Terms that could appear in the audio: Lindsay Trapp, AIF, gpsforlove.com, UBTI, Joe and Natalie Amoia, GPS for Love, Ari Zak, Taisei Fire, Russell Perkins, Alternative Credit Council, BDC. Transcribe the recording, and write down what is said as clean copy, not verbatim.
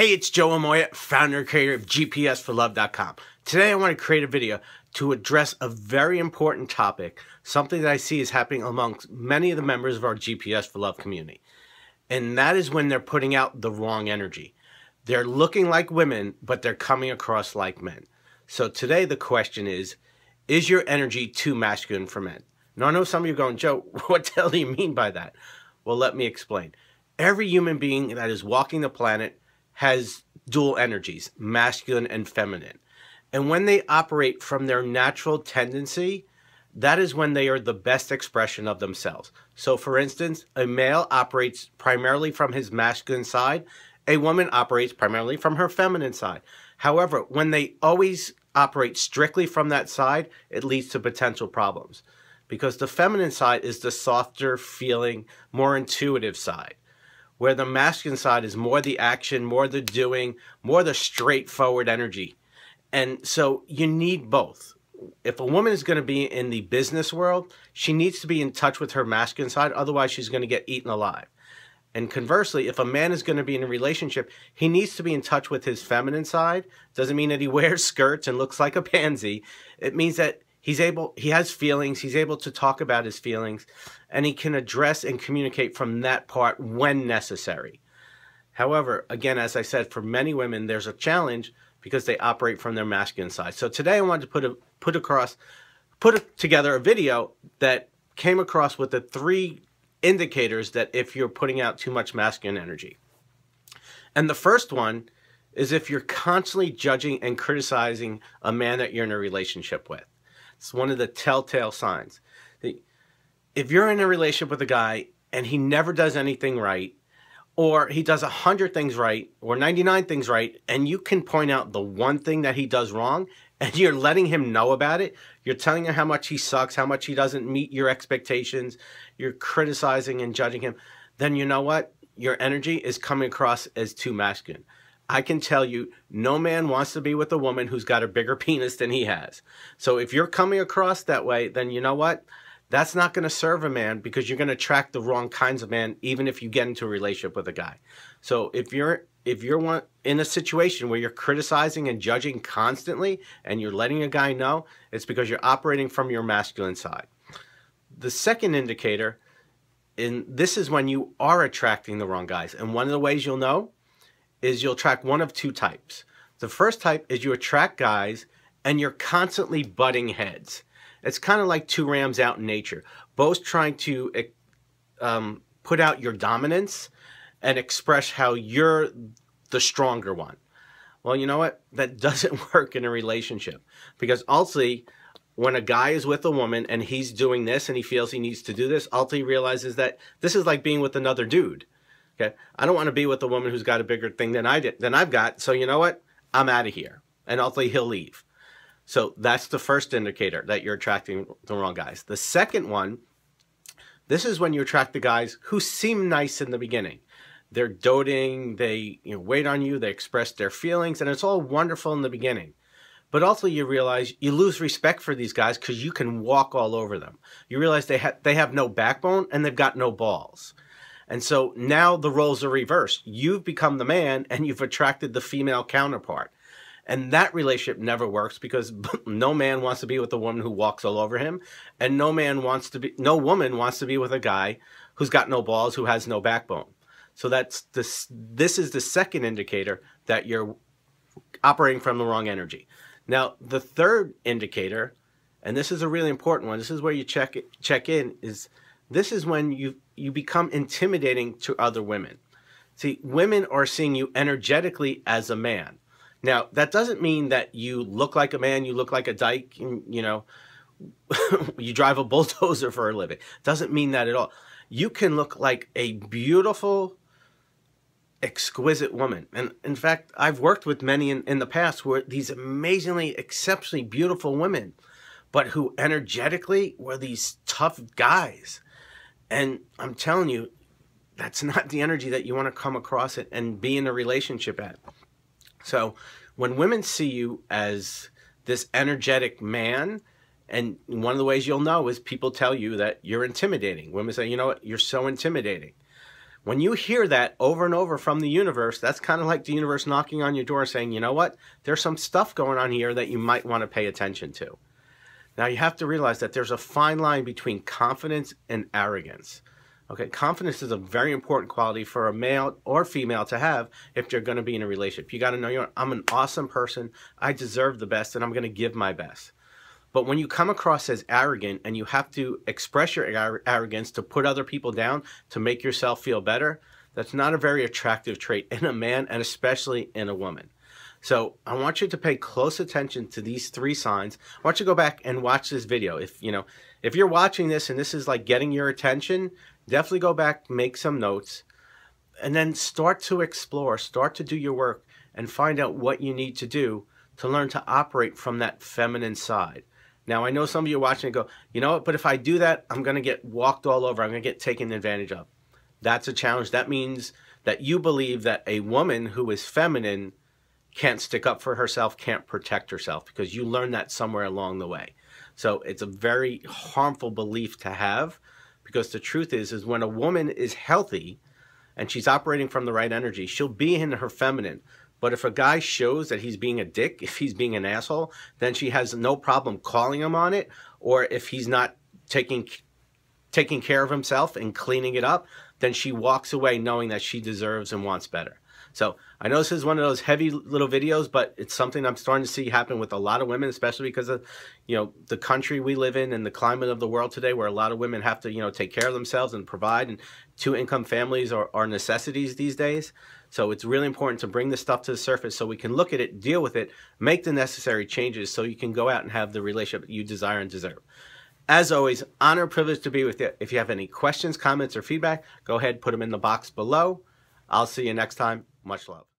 Hey, it's Joe Amoia, founder and creator of gpsforlove.com. Today I want to create a video to address a very important topic, something that I see is happening amongst many of the members of our GPS for Love community. And that is when they're putting out the wrong energy. They're looking like women, but they're coming across like men. So today the question is your energy too masculine for men? Now I know some of you are going, Joe, what the hell do you mean by that? Well, let me explain. Every human being that is walking the planet has dual energies, masculine and feminine. And when they operate from their natural tendency, that is when they are the best expression of themselves. So for instance, a male operates primarily from his masculine side. A woman operates primarily from her feminine side. However, when they always operate strictly from that side, it leads to potential problems. Because the feminine side is the softer feeling, more intuitive side, where the masculine side is more the action, more the doing, more the straightforward energy. And so you need both. If a woman is going to be in the business world, she needs to be in touch with her masculine side. Otherwise, she's going to get eaten alive. And conversely, if a man is going to be in a relationship, he needs to be in touch with his feminine side. Doesn't mean that he wears skirts and looks like a pansy. It means that he has feelings. He's able to talk about his feelings, and he can address and communicate from that part when necessary. However, again, as I said, for many women, there's a challenge because they operate from their masculine side. So today I wanted to put together a video that came across with the three indicators that if you're putting out too much masculine energy. And the first one is if you're constantly judging and criticizing a man that you're in a relationship with. It's one of the telltale signs. If you're in a relationship with a guy and he never does anything right, or he does 100 things right, or 99 things right, and you can point out the one thing that he does wrong, and you're letting him know about it, you're telling him how much he sucks, how much he doesn't meet your expectations, you're criticizing and judging him, then you know what? Your energy is coming across as too masculine. I can tell you, no man wants to be with a woman who's got a bigger penis than he has. So if you're coming across that way, then you know what? That's not going to serve a man, because you're going to attract the wrong kinds of men, even if you get into a relationship with a guy. So if you're in a situation where you're criticizing and judging constantly and you're letting a guy know, it's because you're operating from your masculine side. The second indicator, and this is when you are attracting the wrong guys. And one of the ways you'll know is you'll attract one of two types. The first type is you attract guys and you're constantly butting heads. It's kind of like two rams out in nature, both trying to put out your dominance and express how you're the stronger one. Well, you know what? That doesn't work in a relationship, because ultimately, when a guy is with a woman and he's doing this and he feels he needs to do this, ultimately realizes that this is like being with another dude. Okay, I don't want to be with a woman who's got a bigger thing than I've got. So you know what? I'm out of here, and ultimately he'll leave. So that's the first indicator that you're attracting the wrong guys. The second one, this is when you attract the guys who seem nice in the beginning. They're doting, they wait on you, they express their feelings, and it's all wonderful in the beginning. But also you realize you lose respect for these guys because you can walk all over them. You realize they have no backbone and they've got no balls. And so now the roles are reversed. You've become the man and you've attracted the female counterpart. And that relationship never works, because no man wants to be with a woman who walks all over him, and no woman wants to be with a guy who's got no balls, who has no backbone. So this is the second indicator that you're operating from the wrong energy. Now, the third indicator, and this is a really important one, this is where you check in, is this is when you become intimidating to other women. See, women are seeing you energetically as a man. Now, that doesn't mean that you look like a man, you look like a dyke, you know, you drive a bulldozer for a living. Doesn't mean that at all. You can look like a beautiful, exquisite woman. And in fact, I've worked with many in the past who were these amazingly, exceptionally beautiful women, but who energetically were these tough guys. And I'm telling you, that's not the energy that you want to come across it and be in a relationship at. So when women see you as this energetic man, and one of the ways you'll know is people tell you that you're intimidating. Women say, you know what, you're so intimidating. When you hear that over and over from the universe, that's kind of like the universe knocking on your door saying, you know what, there's some stuff going on here that you might want to pay attention to. Now, you have to realize that there's a fine line between confidence and arrogance. Okay, confidence is a very important quality for a male or female to have if they're going to be in a relationship. You got to know, I'm an awesome person, I deserve the best, and I'm going to give my best. But when you come across as arrogant and you have to express your arrogance to put other people down, to make yourself feel better, that's not a very attractive trait in a man and especially in a woman. So I want you to pay close attention to these three signs. I want you to go back and watch this video. If you're watching this and this is like getting your attention, definitely go back, make some notes, and then start to explore, start to do your work and find out what you need to do to learn to operate from that feminine side. Now, I know some of you are watching and go, you know what, but if I do that, I'm going to get walked all over. I'm going to get taken advantage of. That's a challenge. That means that you believe that a woman who is feminine can't stick up for herself, can't protect herself, because you learned that somewhere along the way. So it's a very harmful belief to have, because the truth is when a woman is healthy and she's operating from the right energy, she'll be in her feminine. But if a guy shows that he's being a dick, if he's being an asshole, then she has no problem calling him on it. Or if he's not taking care of himself and cleaning it up, then she walks away knowing that she deserves and wants better. So I know this is one of those heavy little videos, but it's something I'm starting to see happen with a lot of women, especially because of, the country we live in and the climate of the world today, where a lot of women have to, take care of themselves and provide, and two-income families are necessities these days. So it's really important to bring this stuff to the surface so we can look at it, deal with it, make the necessary changes so you can go out and have the relationship you desire and deserve. As always, honor and privilege to be with you. If you have any questions, comments, or feedback, go ahead, put them in the box below. I'll see you next time. Much love.